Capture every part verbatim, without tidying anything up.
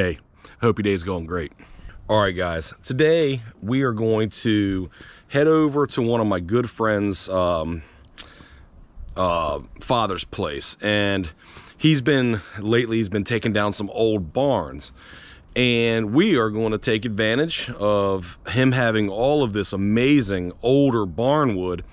Hey, hope your day's going great. All right, guys, today we are going to head over to one of my good friend's um, uh, father's place. And he's been, lately he's been taking down some old barns. And we are going to take advantage of him having all of this amazing older barn wood.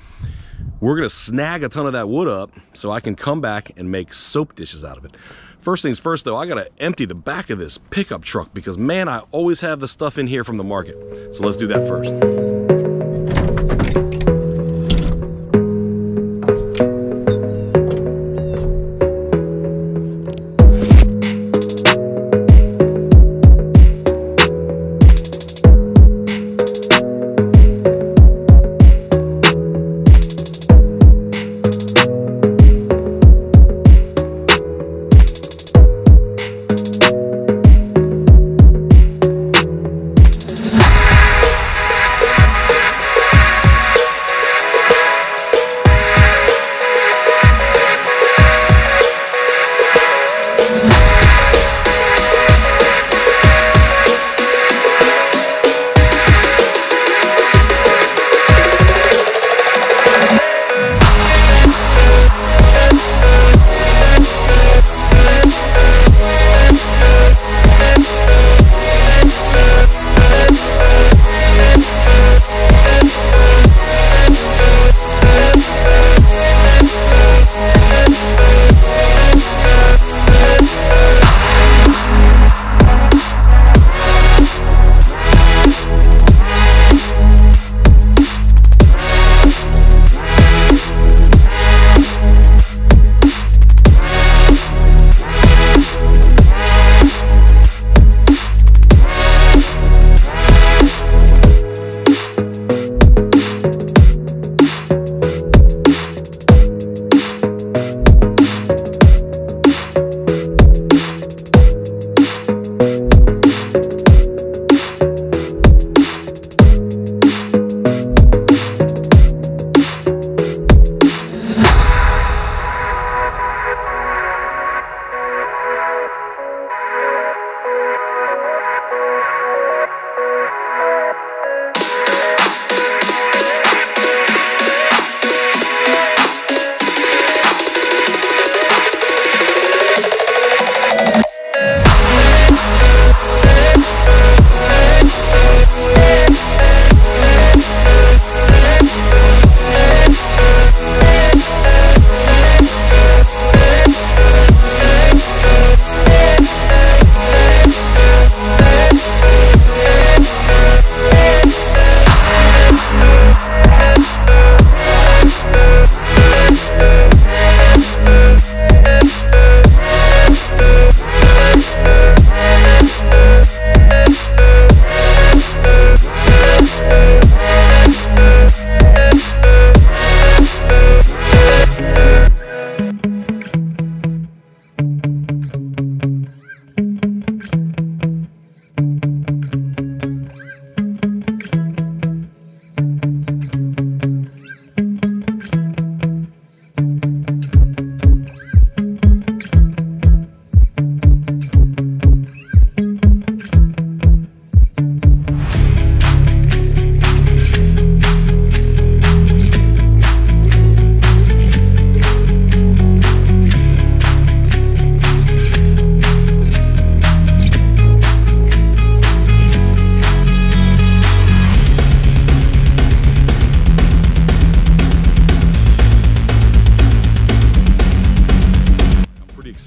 We're going to snag a ton of that wood up so I can come back and make soap dishes out of it. First things first, though, I got to empty the back of this pickup truck because, man, I always have the stuff in here from the market. So let's do that first.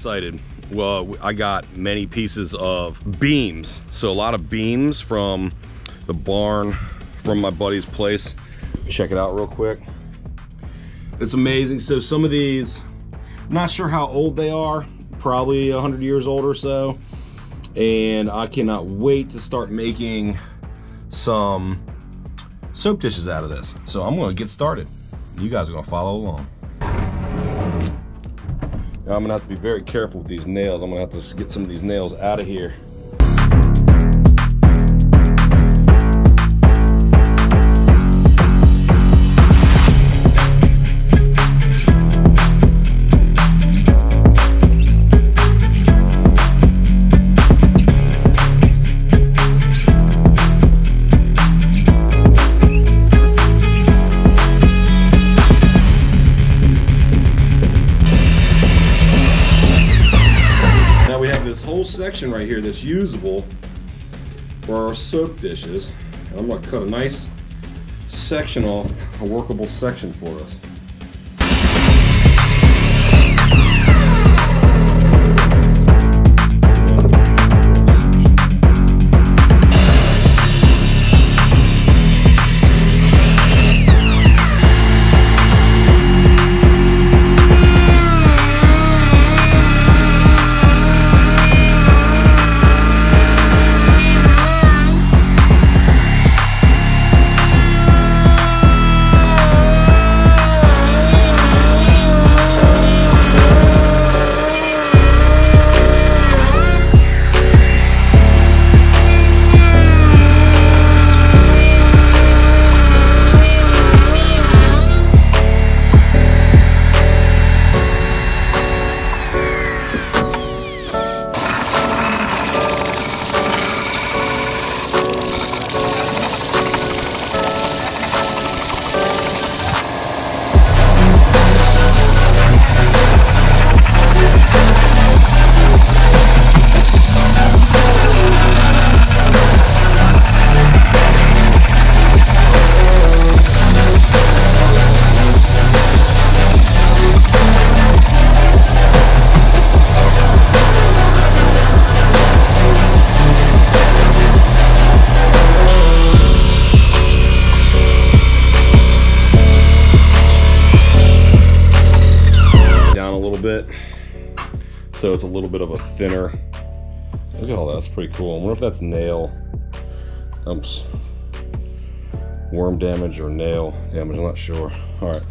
Excited. Well, I got many pieces of beams, so a lot of beams from the barn from my buddy's place. Check it out real quick. It's amazing. So some of these, I'm not sure how old they are, probably a hundred years old or so, and I cannot wait to start making some soap dishes out of this. So I'm going to get started. You guys are going to follow along. I'm gonna have to be very careful with these nails. I'm gonna have to get some of these nails out of here. section right here that's usable for our soap dishes. And I'm going to cut a nice section off, a workable section for us. Bit, so it's a little bit of a thinner. Look at all that, that's pretty cool. I wonder if that's nail, oops, worm damage or nail damage, I'm not sure. All right.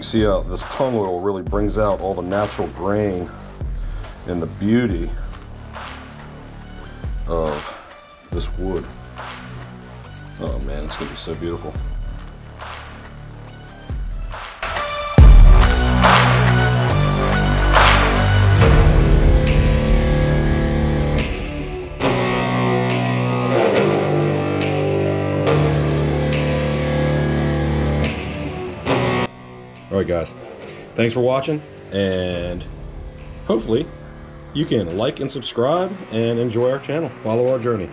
See how this tung oil really brings out all the natural grain and the beauty of this wood. Oh man, it's gonna be so beautiful. guys, thanks for watching, and hopefully you can like and subscribe and enjoy our channel. Follow our journey.